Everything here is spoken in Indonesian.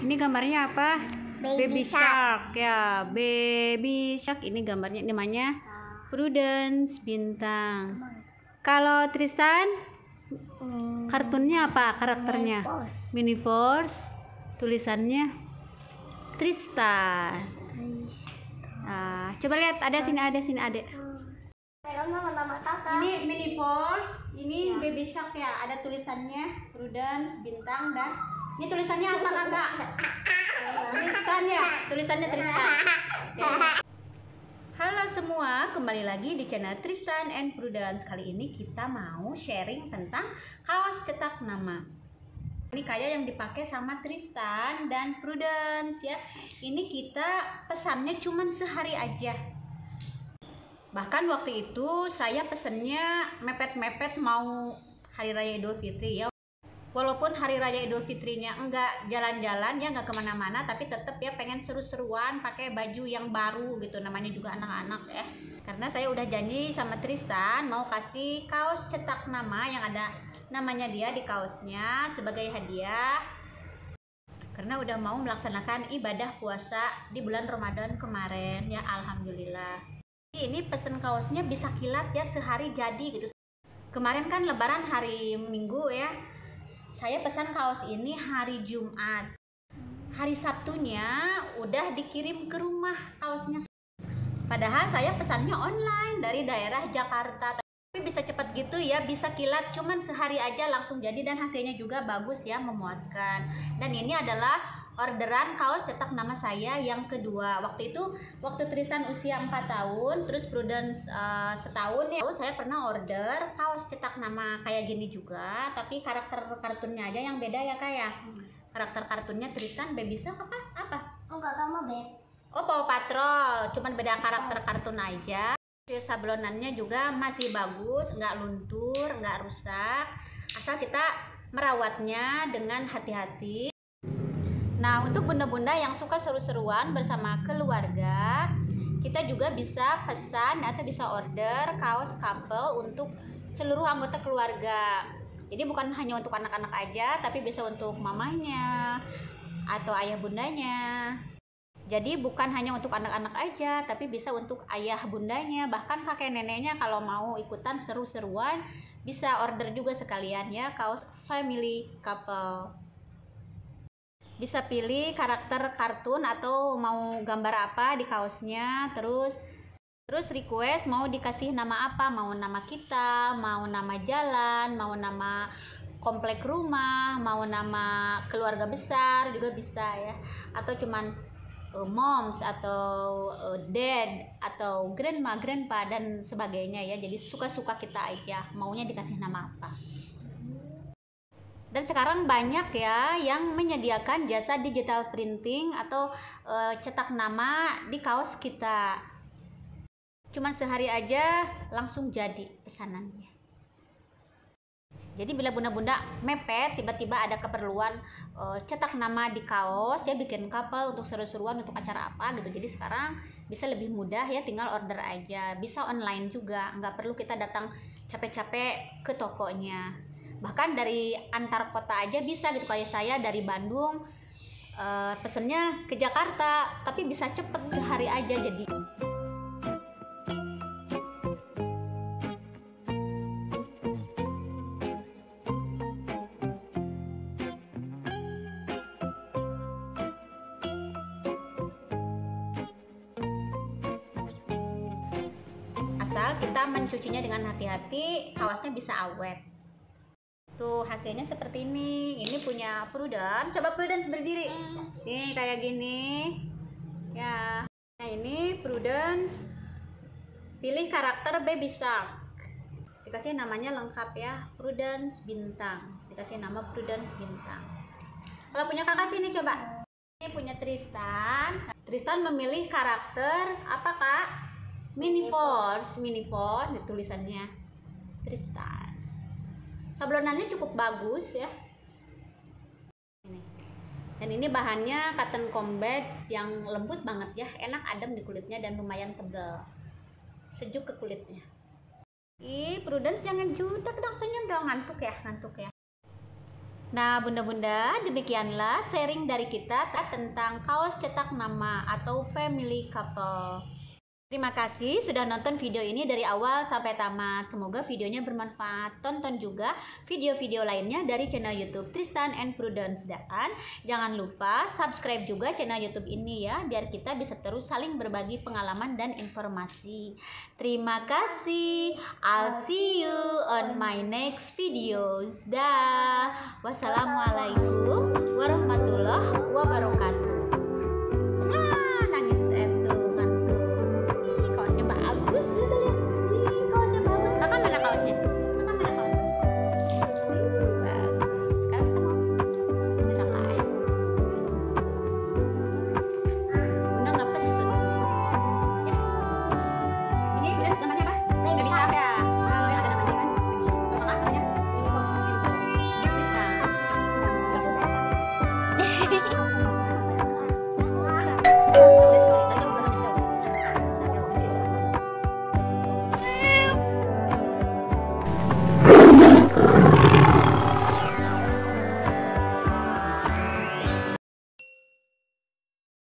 Ini gambarnya apa? Baby shark. Ya, baby shark. Ini gambarnya namanya Prudence bintang. Kalau Tristan, kartunnya apa karakternya? Miniforce. Tulisannya Tristan. Nah, coba lihat ada sini adek. Ini Miniforce, ini ya. Baby Shark ya. Ada tulisannya Prudence bintang dan ini tulisannya apa kakak? Tristan ya, tulisannya Tristan. Okay. Halo semua, kembali lagi di channel Tristan and Prudence. Kali ini kita mau sharing tentang kaos cetak nama. Ini kayak yang dipakai sama Tristan dan Prudence ya. Ini kita pesannya cuman sehari aja. Bahkan waktu itu saya pesannya mepet-mepet mau Hari Raya Idul Fitri ya. Walaupun Hari Raya Idul Fitrinya enggak jalan-jalan ya, enggak kemana-mana, tapi tetap ya pengen seru-seruan pakai baju yang baru gitu. Namanya juga anak-anak ya. Karena saya udah janji sama Tristan mau kasih kaos cetak nama yang ada namanya dia di kaosnya sebagai hadiah, karena udah mau melaksanakan ibadah puasa di bulan Ramadan kemarin ya, alhamdulillah. Ini pesen kaosnya bisa kilat ya, sehari jadi gitu. Kemarin kan lebaran hari Minggu ya, saya pesan kaos ini hari Jumat. Hari Sabtunya udah dikirim ke rumah kaosnya, padahal saya pesannya online dari daerah Jakarta. Tapi bisa cepat gitu ya, bisa kilat, cuman sehari aja langsung jadi dan hasilnya juga bagus ya, memuaskan. Dan ini adalah orderan kaos cetak nama saya yang kedua. Waktu itu, waktu Tristan usia 4 tahun, terus Prudence setahun ya, saya pernah order kaos cetak nama kayak gini juga, tapi karakter kartunnya aja yang beda ya Kak ya. Karakter kartunnya Tristan Baby Shark apa? Enggak, kamu Beb. Oh, Paw Patrol, cuman beda karakter kartun aja. Sablonannya juga masih bagus, nggak luntur, nggak rusak, asal kita merawatnya dengan hati-hati. Nah, untuk bunda-bunda yang suka seru-seruan bersama keluarga, kita juga bisa pesan atau bisa order kaos couple untuk seluruh anggota keluarga. Jadi bukan hanya untuk anak-anak aja, tapi bisa untuk mamanya atau ayah bundanya. Jadi bukan hanya untuk anak-anak aja, tapi bisa untuk ayah bundanya, bahkan kakek neneknya kalau mau ikutan seru-seruan, bisa order juga sekalian ya, kaos family couple. Bisa pilih karakter kartun atau mau gambar apa di kaosnya, terus request mau dikasih nama apa, mau nama kita, mau nama jalan, mau nama komplek rumah, mau nama keluarga besar juga bisa ya, atau cuman moms atau dad atau grandma, grandpa dan sebagainya ya. Jadi suka-suka kita aja maunya dikasih nama apa. Dan sekarang banyak ya yang menyediakan jasa digital printing atau cetak nama di kaos kita. Cuman sehari aja langsung jadi pesanannya. Jadi bila bunda-bunda mepet, tiba-tiba ada keperluan cetak nama di kaos, ya bikin couple untuk seru-seruan, untuk acara apa gitu. Jadi sekarang bisa lebih mudah ya, tinggal order aja. Bisa online juga, nggak perlu kita datang capek-capek ke tokonya. Bahkan dari antar kota aja bisa gitu, kayak saya dari Bandung pesennya ke Jakarta, tapi bisa cepet sehari aja jadi. Kita mencucinya dengan hati-hati, kaosnya bisa awet. Tuh hasilnya seperti ini. Ini punya Prudence. Coba Prudence berdiri. Nih kayak gini. Ya. Nah ini Prudence. Pilih karakter Baby Shark. Dikasih namanya lengkap ya, Prudence bintang. Dikasih nama Prudence bintang. Kalau punya kakak sini coba. Ini punya Tristan. Tristan memilih karakter apa Kak? Miniforce tulisannya Tristan. Sablonannya cukup bagus ya. Ini. Dan ini bahannya cotton combat yang lembut banget ya, enak adem di kulitnya dan lumayan tebal. Sejuk ke kulitnya. Prudence jangan jutek dong, senyum dong, ngantuk ya. Nah bunda-bunda, demikianlah sharing dari kita tentang kaos cetak nama atau family couple. Terima kasih sudah nonton video ini dari awal sampai tamat. Semoga videonya bermanfaat. Tonton juga video-video lainnya dari channel YouTube Tristan and Prudence. Dan jangan lupa subscribe juga channel YouTube ini ya, biar kita bisa terus saling berbagi pengalaman dan informasi. Terima kasih. I'll see you on my next videos. Dah. Wassalamualaikum warahmatullahi wabarakatuh.